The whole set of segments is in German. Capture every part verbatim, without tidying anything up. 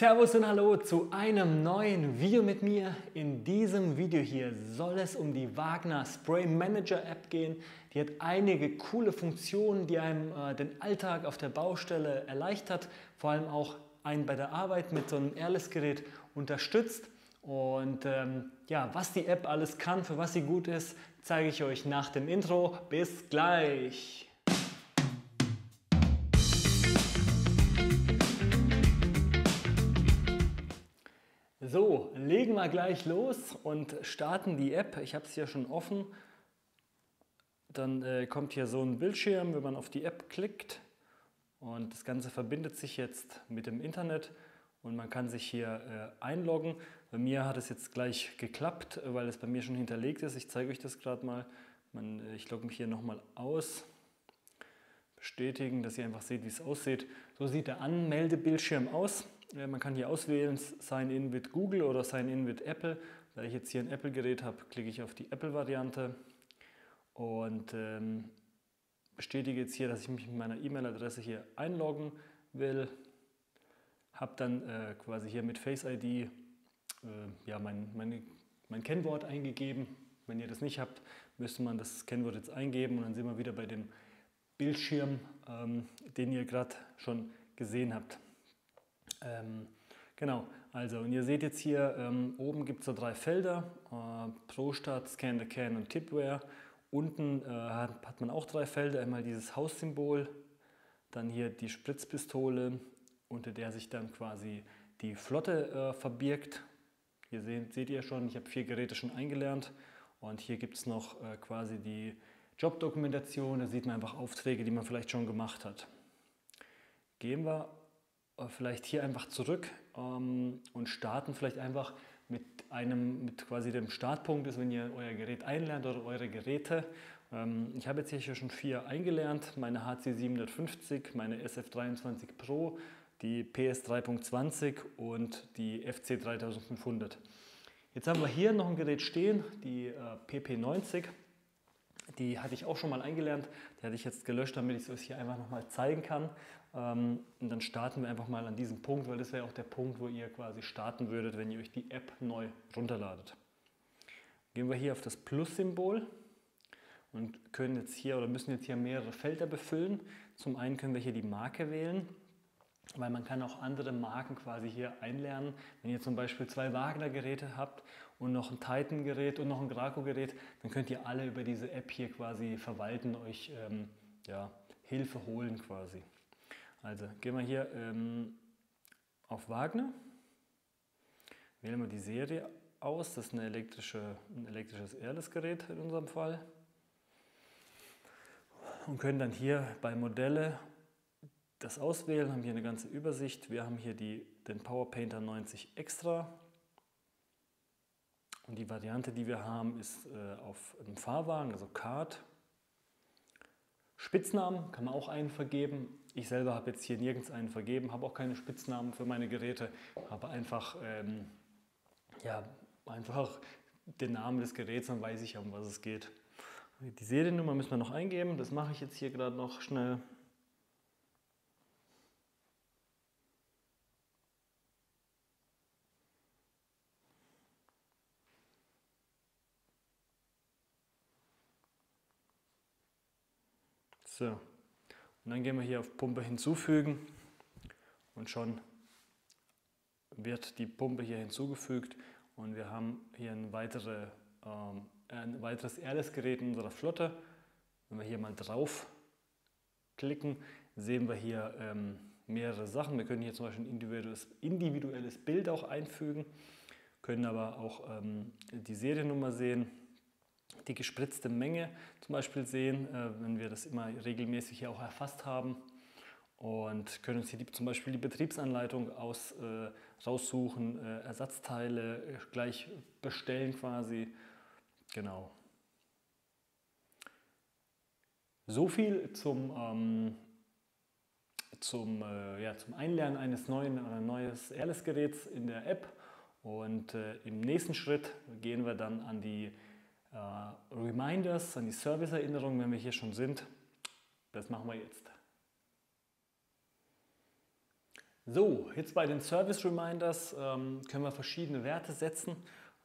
Servus und Hallo zu einem neuen Video mit mir. In diesem Video hier soll es um die Wagner Spray Manager App gehen. Die hat einige coole Funktionen, die einem äh, den Alltag auf der Baustelle erleichtert, vor allem auch einen bei der Arbeit mit so einem Airless-Gerät unterstützt. Und ähm, ja, was die App alles kann, für was sie gut ist, zeige ich euch nach dem Intro. Bis gleich! So, legen wir gleich los und starten die App. Ich habe es hier schon offen. Dann äh, kommt hier so ein Bildschirm, wenn man auf die App klickt. Und das Ganze verbindet sich jetzt mit dem Internet und man kann sich hier äh, einloggen. Bei mir hat es jetzt gleich geklappt, weil es bei mir schon hinterlegt ist. Ich zeige euch das gerade mal. Man, ich logge mich hier nochmal aus. Bestätigen, dass ihr einfach seht, wie es aussieht. So sieht der Anmeldebildschirm aus. Man kann hier auswählen, Sign-in with Google oder Sign-in with Apple. Da ich jetzt hier ein Apple-Gerät habe, klicke ich auf die Apple-Variante und ähm, bestätige jetzt hier, dass ich mich mit meiner E-Mail-Adresse hier einloggen will. Habe dann äh, quasi hier mit Face I D äh, ja, mein, meine, mein Kennwort eingegeben. Wenn ihr das nicht habt, müsste man das Kennwort jetzt eingeben und dann sind wir wieder bei dem Bildschirm, ähm, den ihr gerade schon gesehen habt. Ähm, genau, also und ihr seht jetzt hier, ähm, oben gibt es so drei Felder, äh, ProStart, Scan the Can und Tipware. Unten äh, hat, hat man auch drei Felder, einmal dieses Haussymbol, dann hier die Spritzpistole, unter der sich dann quasi die Flotte äh, verbirgt. Hier seht, seht ihr schon, ich habe vier Geräte schon eingelernt und hier gibt es noch äh, quasi die Jobdokumentation, da sieht man einfach Aufträge, die man vielleicht schon gemacht hat. Gehen wir vielleicht hier einfach zurück ähm, und starten vielleicht einfach mit einem, mit quasi dem Startpunkt ist, wenn ihr euer Gerät einlernt oder eure Geräte. Ähm, ich habe jetzt hier schon vier eingelernt, meine H C siebenhundertfünfzig, meine S F dreiundzwanzig Pro, die P S drei Punkt zwanzig und die F C dreitausendfünfhundert. Jetzt haben wir hier noch ein Gerät stehen, die äh, P P neunzig. Die hatte ich auch schon mal eingelernt, die hatte ich jetzt gelöscht, damit ich es euch hier einfach nochmal zeigen kann. Ähm, und dann starten wir einfach mal an diesem Punkt, weil das wäre auch der Punkt, wo ihr quasi starten würdet, wenn ihr euch die App neu runterladet. Gehen wir hier auf das Plus-Symbol und können jetzt hier oder müssen jetzt hier mehrere Felder befüllen. Zum einen können wir hier die Marke wählen, weil man kann auch andere Marken quasi hier einlernen. Wenn ihr zum Beispiel zwei Wagner-Geräte habt und noch ein Titan-Gerät und noch ein Graco-Gerät, dann könnt ihr alle über diese App hier quasi verwalten, euch ähm, ja, Hilfe holen quasi. Also gehen wir hier ähm, auf Wagner, wählen wir die Serie aus, das ist eine elektrische, ein elektrisches Airless-Gerät in unserem Fall und können dann hier bei Modelle das auswählen, haben hier eine ganze Übersicht. Wir haben hier die, den PowerPainter neunzig extra. Und die Variante, die wir haben, ist äh, auf einem Fahrwagen, also Kart. Spitznamen kann man auch einen vergeben. Ich selber habe jetzt hier nirgends einen vergeben, habe auch keine Spitznamen für meine Geräte, habe einfach, ähm, ja, einfach den Namen des Geräts, dann weiß ich ja, um was es geht. Die Seriennummer müssen wir noch eingeben, das mache ich jetzt hier gerade noch schnell. So. Und dann gehen wir hier auf Pumpe hinzufügen und schon wird die Pumpe hier hinzugefügt und wir haben hier ein, weitere, ähm, ein weiteres Airless-Gerät in unserer Flotte. Wenn wir hier mal drauf klicken, sehen wir hier ähm, mehrere Sachen. Wir können hier zum Beispiel ein individuelles, individuelles Bild auch einfügen, können aber auch ähm, die Seriennummer sehen. Die gespritzte Menge zum Beispiel sehen, wenn wir das immer regelmäßig hier auch erfasst haben und können uns hier zum Beispiel die Betriebsanleitung aus, äh, raussuchen, äh, Ersatzteile gleich bestellen quasi, genau. So viel zum, ähm, zum, äh, ja, zum Einlernen eines neuen oder neues Airless-Geräts in der App und äh, im nächsten Schritt gehen wir dann an die Uh, Reminders, an die Service-Erinnerungen, wenn wir hier schon sind. Das machen wir jetzt. So, jetzt bei den Service Reminders ähm, können wir verschiedene Werte setzen.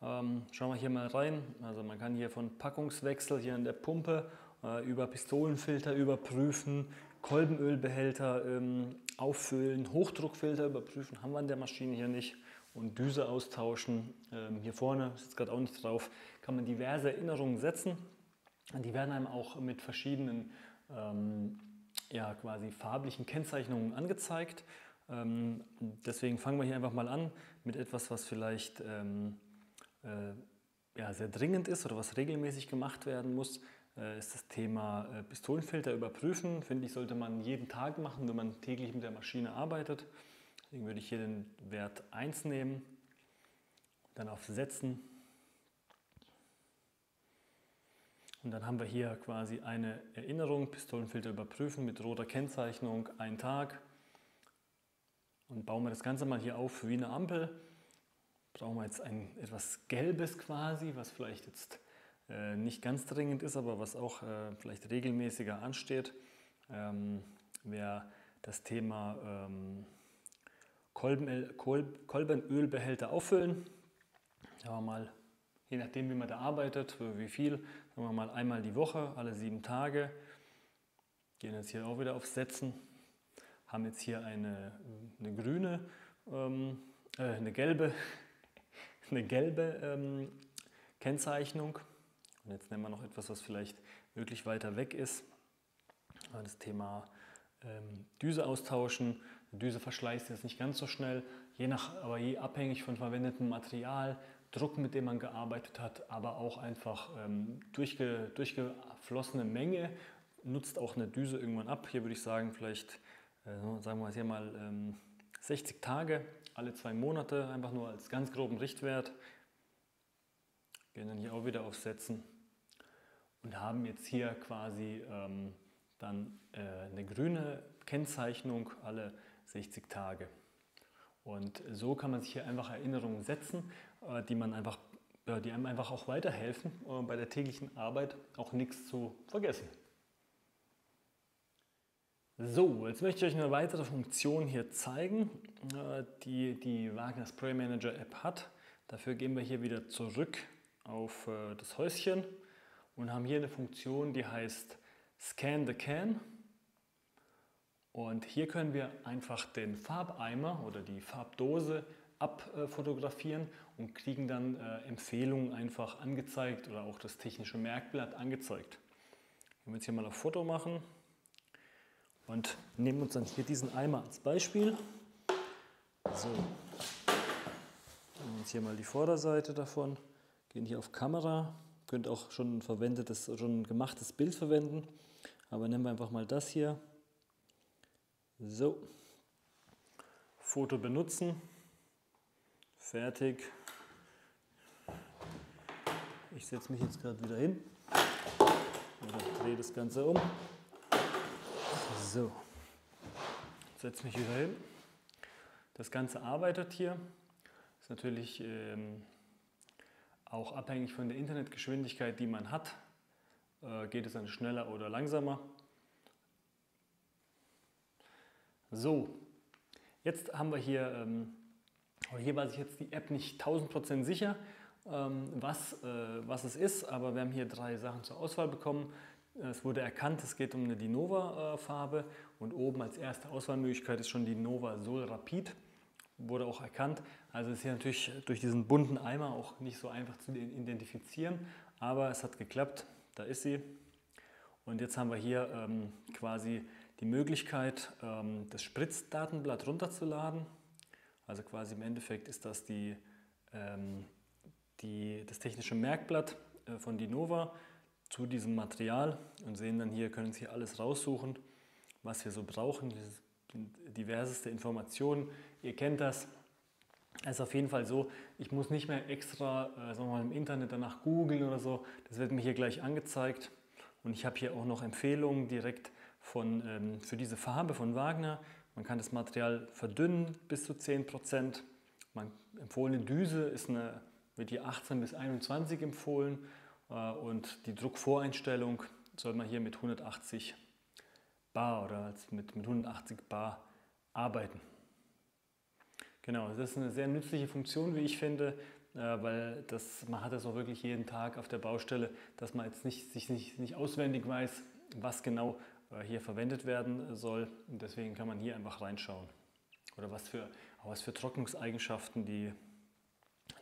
Ähm, schauen wir hier mal rein. Also man kann hier von Packungswechsel hier in der Pumpe äh, über Pistolenfilter überprüfen, Kolbenölbehälter ähm, auffüllen, Hochdruckfilter überprüfen, haben wir in der Maschine hier nicht. Und Düse austauschen. Ähm, hier vorne ist jetzt gerade auch nicht drauf. Kann man diverse Erinnerungen setzen. Die werden einem auch mit verschiedenen ähm, ja, quasi farblichen Kennzeichnungen angezeigt. Ähm, deswegen fangen wir hier einfach mal an mit etwas, was vielleicht ähm, äh, ja, sehr dringend ist oder was regelmäßig gemacht werden muss, äh, ist das Thema äh, Pistolenfilter überprüfen. Finde ich, sollte man jeden Tag machen, wenn man täglich mit der Maschine arbeitet. Deswegen würde ich hier den Wert eins nehmen, dann auf Setzen. Und dann haben wir hier quasi eine Erinnerung, Pistolenfilter überprüfen mit roter Kennzeichnung, ein Tag. Und bauen wir das Ganze mal hier auf wie eine Ampel. Brauchen wir jetzt ein, etwas Gelbes quasi, was vielleicht jetzt äh, nicht ganz dringend ist, aber was auch äh, vielleicht regelmäßiger ansteht, ähm, wäre das Thema ähm, Kolben, Kolb, Kolbenölbehälter auffüllen. Schauen wir mal. Je nachdem, wie man da arbeitet, für wie viel, sagen wir mal einmal die Woche, alle sieben Tage. Gehen jetzt hier auch wieder auf Setzen. Haben jetzt hier eine, eine grüne, ähm, äh, eine gelbe, eine gelbe ähm, Kennzeichnung. Und jetzt nehmen wir noch etwas, was vielleicht wirklich weiter weg ist. Das Thema ähm, Düse austauschen. Die Düse verschleißt jetzt nicht ganz so schnell, je nach, aber je abhängig von verwendetem Material. Druck, mit dem man gearbeitet hat, aber auch einfach ähm, durchge, durchgeflossene Menge nutzt auch eine Düse irgendwann ab. Hier würde ich sagen, vielleicht, äh, sagen wir hier mal ähm, sechzig Tage, alle zwei Monate, einfach nur als ganz groben Richtwert. Gehen dann hier auch wieder auf Setzen und haben jetzt hier quasi ähm, dann äh, eine grüne Kennzeichnung alle sechzig Tage. Und so kann man sich hier einfach Erinnerungen setzen, die, man einfach, die einem einfach auch weiterhelfen, bei der täglichen Arbeit auch nichts zu vergessen. So, jetzt möchte ich euch eine weitere Funktion hier zeigen, die die Wagner Spray Manager App hat. Dafür gehen wir hier wieder zurück auf das Häuschen und haben hier eine Funktion, die heißt Scan the Can. Und hier können wir einfach den Farbeimer oder die Farbdose abfotografieren und kriegen dann äh, Empfehlungen einfach angezeigt oder auch das technische Merkblatt angezeigt. Wenn wir jetzt hier mal auf Foto machen und nehmen uns dann hier diesen Eimer als Beispiel. So, nehmen uns hier mal die Vorderseite davon, gehen hier auf Kamera, könnt auch schon ein verwendetes, schon ein gemachtes Bild verwenden, aber nehmen wir einfach mal das hier. So, Foto benutzen, fertig. Ich setze mich jetzt gerade wieder hin und drehe das Ganze um. So, setze mich wieder hin. Das Ganze arbeitet hier. Ist natürlich ähm, auch abhängig von der Internetgeschwindigkeit, die man hat. Äh, geht es dann schneller oder langsamer? So, jetzt haben wir hier, ähm, hier war sich jetzt die App nicht tausend Prozent sicher, ähm, was, äh, was es ist, aber wir haben hier drei Sachen zur Auswahl bekommen. Es wurde erkannt, es geht um eine DINOVA-Farbe äh, und oben als erste Auswahlmöglichkeit ist schon die NovaSol Rapid, wurde auch erkannt. Also ist hier natürlich durch diesen bunten Eimer auch nicht so einfach zu identifizieren, aber es hat geklappt, da ist sie. Und jetzt haben wir hier ähm, quasi die Möglichkeit, ähm, das Spritzdatenblatt runterzuladen. Also quasi im Endeffekt ist das die, ähm, die, das technische Merkblatt äh, von DINOVA zu diesem Material und sehen dann hier, können uns hier alles raussuchen, was wir so brauchen. Das sind diverseste Informationen. Ihr kennt das. Es ist auf jeden Fall so, ich muss nicht mehr extra äh, sagen wir mal, im Internet danach googeln oder so. Das wird mir hier gleich angezeigt. Und ich habe hier auch noch Empfehlungen direkt von, ähm, für diese Farbe von Wagner. Man kann das Material verdünnen bis zu zehn Prozent. Man empfohlene Düse ist eine, wird hier achtzehn bis einundzwanzig empfohlen. Äh, und die Druckvoreinstellung soll man hier mit hundertachtzig Bar oder mit, mit hundertachtzig Bar arbeiten. Genau, das ist eine sehr nützliche Funktion, wie ich finde, weil das, man hat das auch wirklich jeden Tag auf der Baustelle, dass man jetzt nicht, sich nicht, nicht auswendig weiß, was genau hier verwendet werden soll. Und deswegen kann man hier einfach reinschauen. Oder was für, was für Trocknungseigenschaften die,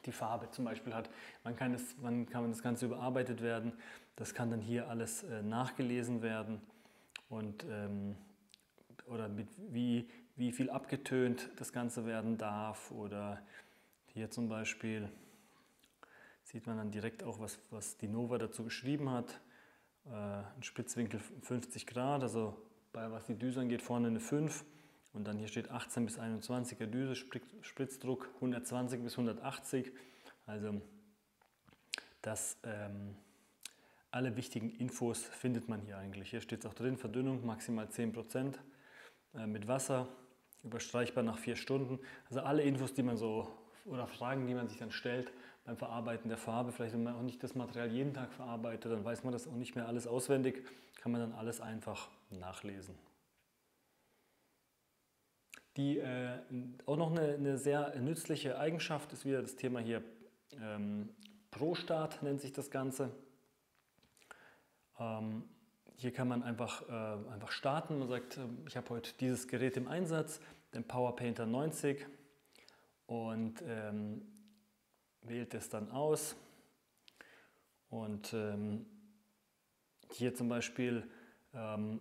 die Farbe zum Beispiel hat. Wann kann, es, wann kann das Ganze überarbeitet werden? Das kann dann hier alles nachgelesen werden. Und ähm, oder mit wie, wie viel abgetönt das Ganze werden darf, oder hier zum Beispiel sieht man dann direkt auch, was, was DINOVA dazu geschrieben hat. Äh, ein Spitzwinkel fünfzig Grad, also bei was die Düse angeht vorne eine fünf und dann hier steht achtzehn bis einundzwanziger Düse, Spritzdruck hundertzwanzig bis hundertachtzig, also das ähm, alle wichtigen Infos findet man hier eigentlich. Hier steht es auch drin, Verdünnung maximal zehn Prozent mit Wasser, überstreichbar nach vier Stunden. Also alle Infos, die man so, oder Fragen, die man sich dann stellt beim Verarbeiten der Farbe. Vielleicht, wenn man auch nicht das Material jeden Tag verarbeitet, dann weiß man das auch nicht mehr alles auswendig, kann man dann alles einfach nachlesen. Die, äh, auch noch eine, eine sehr nützliche Eigenschaft ist wieder das Thema hier, ähm, ProStart nennt sich das Ganze. Ähm, hier kann man einfach, äh, einfach starten. Man sagt, äh, ich habe heute dieses Gerät im Einsatz, den PowerPainter neunzig, und ähm, wählt es dann aus. Und ähm, hier zum Beispiel ähm,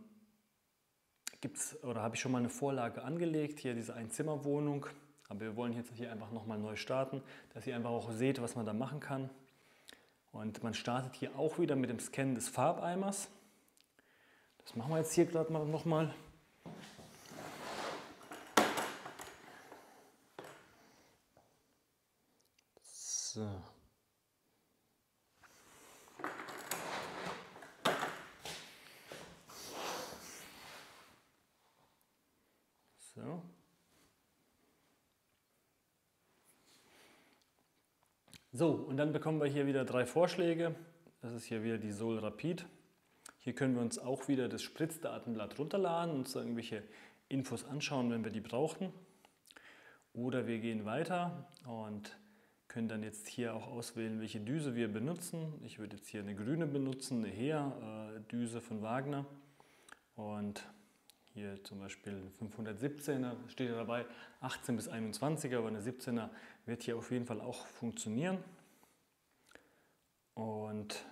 gibt's, oder habe ich schon mal eine Vorlage angelegt, hier diese Einzimmerwohnung. Aber wir wollen jetzt hier einfach nochmal neu starten, dass ihr einfach auch seht, was man da machen kann. Und man startet hier auch wieder mit dem Scannen des Farbeimers. Das machen wir jetzt hier gerade mal nochmal. So. So. So, und dann bekommen wir hier wieder drei Vorschläge. Das ist hier wieder die NovaSol Rapid. Hier können wir uns auch wieder das Spritzdatenblatt runterladen und uns irgendwelche Infos anschauen, wenn wir die brauchen. Oder wir gehen weiter und können dann jetzt hier auch auswählen, welche Düse wir benutzen. Ich würde jetzt hier eine grüne benutzen, eine Heer-Düse von Wagner. Und hier zum Beispiel fünfhundertsiebzehner, steht ja dabei achtzehn bis einundzwanziger, aber eine siebzehner wird hier auf jeden Fall auch funktionieren. Und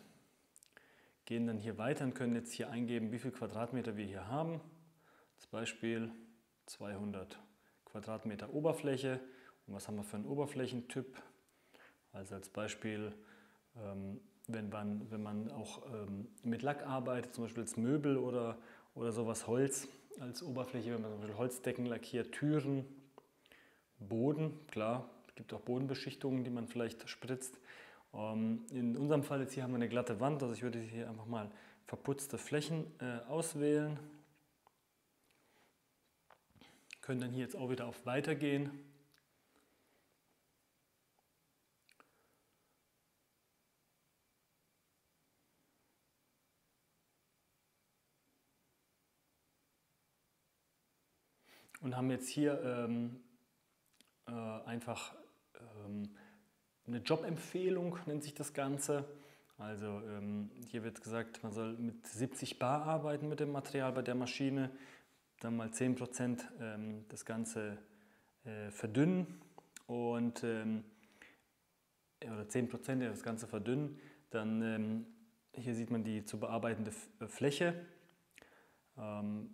gehen dann hier weiter und können jetzt hier eingeben, wie viel Quadratmeter wir hier haben. Zum Beispiel zweihundert Quadratmeter Oberfläche. Und was haben wir für einen Oberflächentyp? Also als Beispiel, wenn man, wenn man auch mit Lack arbeitet, zum Beispiel als Möbel oder, oder sowas, Holz als Oberfläche, wenn man zum Beispiel Holzdecken lackiert, Türen, Boden, klar, es gibt auch Bodenbeschichtungen, die man vielleicht spritzt. In unserem Fall jetzt hier haben wir eine glatte Wand, also ich würde hier einfach mal verputzte Flächen auswählen. Wir können dann hier jetzt auch wieder auf Weiter gehen. Und haben jetzt hier ähm, äh, einfach ähm, eine Jobempfehlung, nennt sich das Ganze. Also ähm, hier wird gesagt, man soll mit siebzig Bar arbeiten mit dem Material bei der Maschine, dann mal zehn Prozent ähm, das Ganze äh, verdünnen und ähm, oder zehn Prozent das Ganze verdünnen. Dann ähm, hier sieht man die zu bearbeitende Fläche. Ähm,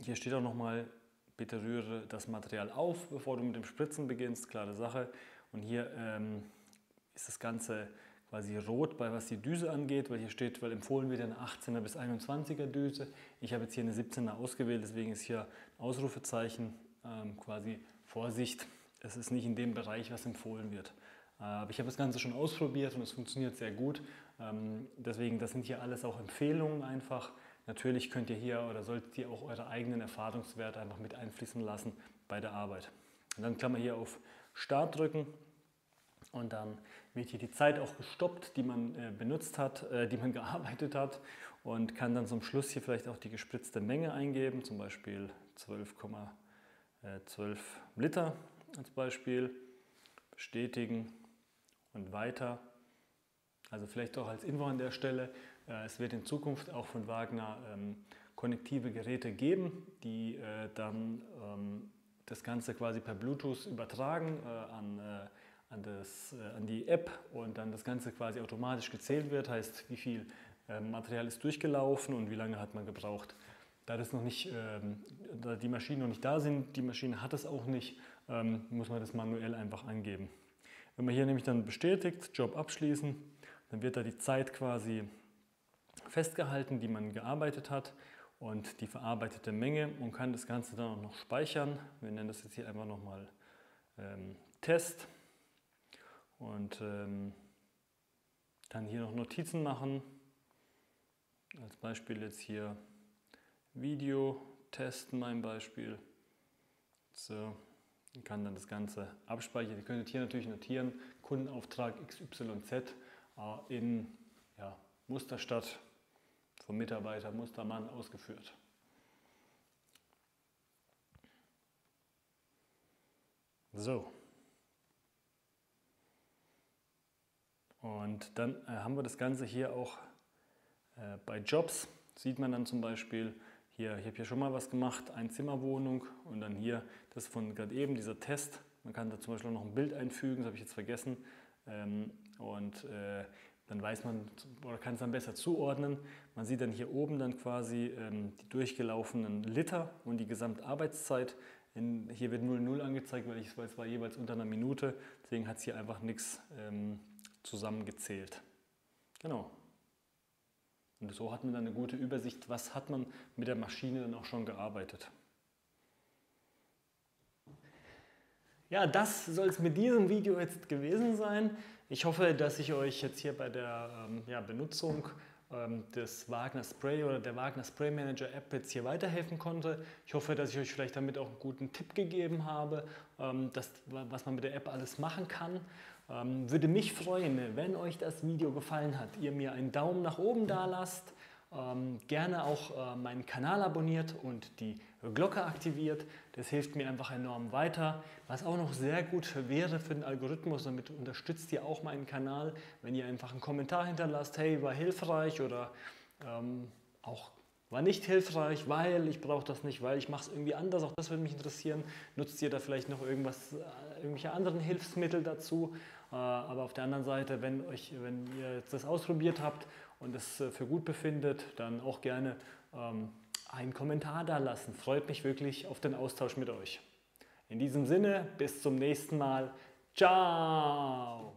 Hier steht auch nochmal, bitte rühre das Material auf, bevor du mit dem Spritzen beginnst, klare Sache. Und hier ähm, ist das Ganze quasi rot, bei was die Düse angeht, weil hier steht, weil empfohlen wird eine achtzehner bis einundzwanziger Düse. Ich habe jetzt hier eine siebzehner ausgewählt, deswegen ist hier ein Ausrufezeichen, ähm, quasi Vorsicht, es ist nicht in dem Bereich, was empfohlen wird. Äh, aber ich habe das Ganze schon ausprobiert und es funktioniert sehr gut. Ähm, deswegen, das sind hier alles auch Empfehlungen einfach. Natürlich könnt ihr hier oder solltet ihr auch eure eigenen Erfahrungswerte einfach mit einfließen lassen bei der Arbeit. Und dann kann man hier auf Start drücken und dann wird hier die Zeit auch gestoppt, die man benutzt hat, die man gearbeitet hat, und kann dann zum Schluss hier vielleicht auch die gespritzte Menge eingeben, zum Beispiel 12, zwölf Liter als Beispiel, bestätigen und weiter. Also vielleicht auch als Info an der Stelle, es wird in Zukunft auch von Wagner ähm, konnektive Geräte geben, die äh, dann ähm, das Ganze quasi per Bluetooth übertragen äh, an, äh, an, das, äh, an die App und dann das Ganze quasi automatisch gezählt wird, heißt wie viel äh, Material ist durchgelaufen und wie lange hat man gebraucht. Da, das noch nicht, ähm, da die Maschinen noch nicht da sind, die Maschine hat es auch nicht, ähm, muss man das manuell einfach angeben. Wenn man hier nämlich dann bestätigt, Job abschließen, dann wird da die Zeit quasi festgehalten, die man gearbeitet hat und die verarbeitete Menge und kann das Ganze dann auch noch speichern. Wir nennen das jetzt hier einfach nochmal ähm, Test und ähm, dann hier noch Notizen machen. Als Beispiel jetzt hier Video testen, mein Beispiel. So, ich kann dann das Ganze abspeichern. Ihr könntet hier natürlich notieren, Kundenauftrag X Y Z in ja, Musterstadt vom Mitarbeiter Mustermann ausgeführt. So. Und dann äh, haben wir das Ganze hier auch äh, bei Jobs. Sieht man dann zum Beispiel, hier, ich habe hier schon mal was gemacht, Einzimmerwohnung und dann hier das von gerade eben, dieser Test. Man kann da zum Beispiel noch ein Bild einfügen, das habe ich jetzt vergessen. Ähm, und äh, dann weiß man oder kann es dann besser zuordnen. Man sieht dann hier oben dann quasi ähm, die durchgelaufenen Liter und die Gesamtarbeitszeit. In, hier wird null Komma null angezeigt, weil ich weiß, es war jeweils unter einer Minute. Deswegen hat es hier einfach nichts ähm, zusammengezählt. Genau. Und so hat man dann eine gute Übersicht, was hat man mit der Maschine dann auch schon gearbeitet. Ja, das soll es mit diesem Video jetzt gewesen sein. Ich hoffe, dass ich euch jetzt hier bei der ähm, ja, Benutzung ähm, des Wagner Spray oder der Wagner Spray Manager App jetzt hier weiterhelfen konnte. Ich hoffe, dass ich euch vielleicht damit auch einen guten Tipp gegeben habe, ähm, dass, was man mit der App alles machen kann. Ähm, würde mich freuen, wenn euch das Video gefallen hat, ihr mir einen Daumen nach oben da lasst. Ähm, gerne auch äh, meinen Kanal abonniert und die Glocke aktiviert. Das hilft mir einfach enorm weiter. Was auch noch sehr gut wäre für den Algorithmus, damit unterstützt ihr auch meinen Kanal, wenn ihr einfach einen Kommentar hinterlasst, hey, war hilfreich oder ähm, auch war nicht hilfreich, weil ich brauche das nicht, weil ich mache es irgendwie anders. Auch das würde mich interessieren. Nutzt ihr da vielleicht noch irgendwas, irgendwelche anderen Hilfsmittel dazu? Äh, aber auf der anderen Seite, wenn, euch, wenn ihr jetzt das ausprobiert habt und es für gut befindet, dann auch gerne ähm, einen Kommentar da lassen. Freut mich wirklich auf den Austausch mit euch. In diesem Sinne, bis zum nächsten Mal. Ciao!